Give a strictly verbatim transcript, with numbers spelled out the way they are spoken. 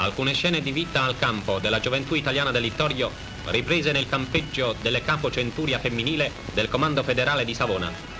alcune scene di vita al campo della gioventù italiana del Littorio riprese nel campeggio delle capo centuria femminile del Comando Federale di Savona.